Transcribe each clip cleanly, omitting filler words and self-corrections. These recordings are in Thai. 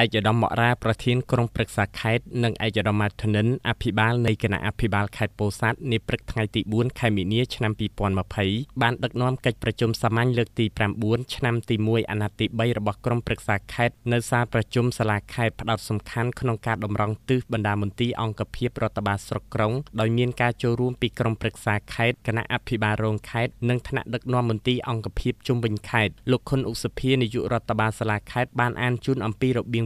ไอเจดอมเหมาะราประทินกรงปรึกษาไข่หนึ่งไอเจดอมมาถนนอภิบาลในขณะอภิบาลไข่โปซัดในปรึกไทยตีบุญไข่มีเนื้อชนำปีปอนมาเผยบ้านดักน้อมกิจประชุมสมัยเลือกตีแปรบุญชนำตีมวยอนาติใบระบบกรงปรึกษาไข่ในซาประชุมสลากไข่ประดับสำคัญขนมการดมรองตื้อบรรดามนตรีองกับเพียบรัฐบาลสกรงโดยมีการโจรูมปีกรงปรึกษาไข่คณะอภิบาลโรงไข่หนึ่งคณะดักน้อมมนตรีองกับเพียบจุ่มบินไข่ลูกคนอุศพีในยุรัฐบาลสลากไข่บ้านอันจุนอัมพีระเบียง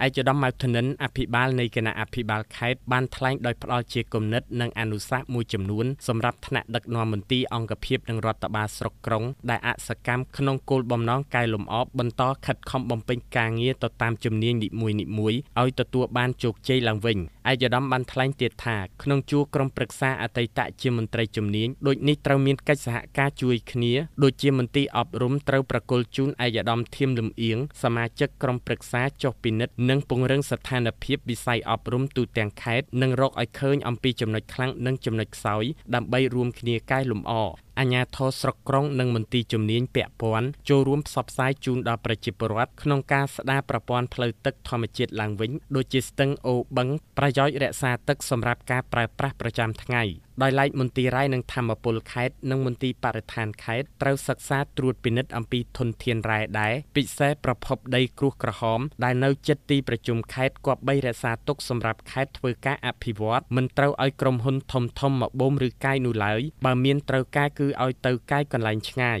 ไอเจดอมมาถนนอภิบาลในคณะอภิบาลไข่บ้านทลายโดยพลเชียกมนิดนั่งอนุสามุยจำนวนสำหรับธนาดักนอมมนตีองกับเพียบดังรัฐบาลสกกรงได้อาศกรรมขนมโกลบอมน้องกายลมออบบรรทอขัดคอมบอมเป็นกางเงี้ยต่อตามจำเนียงนิมวยเอาตัวบ้านจุกเจลังเวงไอเจดอมบ้านทลายเตียถาขนมจูกรมปรึกษาอัตตะเจียมนตรีจำเนียงโดยนิตรมีนกิจสหการจุยเนียโดยเจียมนตีออบรุมเตาประกลจุนไอเจดอมเทียมลำเอียงสมาชิกกรมปรึกษาจบปินิดนั่งปงเรื่องสถานภาพวิสัยออบรุมตูแตงไข่นั่งรกไอเคิลอัมพีจำนวนครั้งนั่งจำนวนสายดำใบรวมเนียใกล้หลุมอออัญญาทศกรงนังมนตีจมเนียนเปียปวนโจรวมสอบสายจูนดาประจิปรัตขนมกาสดาประปอนเพลตึกธรรมจิตหลังวิ้งโดยจิตตึงโอบังประย้อยและซาตึกสำหรับการปราบปราประจำทั้งไงโดยไล่มนตีไร่นังธรรมปุลไคต์นังมนตีปาริธานไคต์เต้าศึกษาตรวจปินิดอัมพีทนเทียนรายได้ปิเสประพบได้ครูกระหอมได้เน่าเจตีประจุมไคต์กวบใบและซาตึกสำหรับไคต์เพื่อการอภิวัตมันเต้าไอกรมหุนทมมาบ่มหรือไกนูไหลบะเมียนเต้าไกเอาเตาใกล้กันหลายง่าย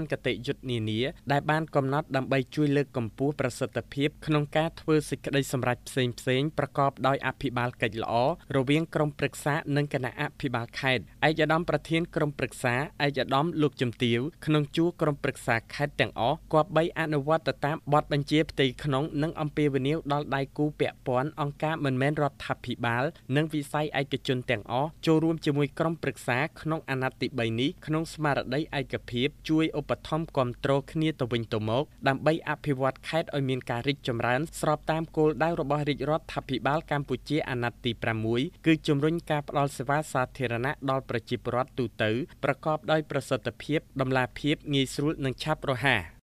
นกติยุทธนีเนียได้บ้านกำนัดดำใบช่วยเลือกกำปูประสิทธิภาพขนมการทเวสิกได้สำหรับเซ็งประกอบโดยอภิบาลไก่หล่อระเวียงกรมปรึกษาหนึ่งคณะอภิบาลไข่ไอจะด้อมประเทศกรมปรึกษาไอจะด้อมลูกจำติ๋วขนมจูกรมปรึกษาไข่แต่งอ๋อกว่าใบอนุวัตตามบอดบัญชีตีขนมหนึ่งอัมพีเวนิวดอลไดกูเปียปอนองกาเหมือนแมนรถทับพิบาลหนึ่งวิสัยไอกระจุนแต่งอ๋อโจรวมจมุยกรมปรึกษาขนมอนาติใบนี้ขนมสมาร์ตได้ไอกระเพียบช่วยอุปถัมภ์กอมโตรคเนียตวินตมกดำใบอภิวัตไข่ออยเมียนการริจจำรันสอบตามโกลได้ระบบริจรถทับพิบาลกัมพูชีอนาติประมุยคือจมรุ่นการปลอดสวาสาเทรณะดอลประจิปรถตูเต๋อประกอบด้วยประสิทธิภาพดำลาเพียบงีสรุปนังชับโรหะ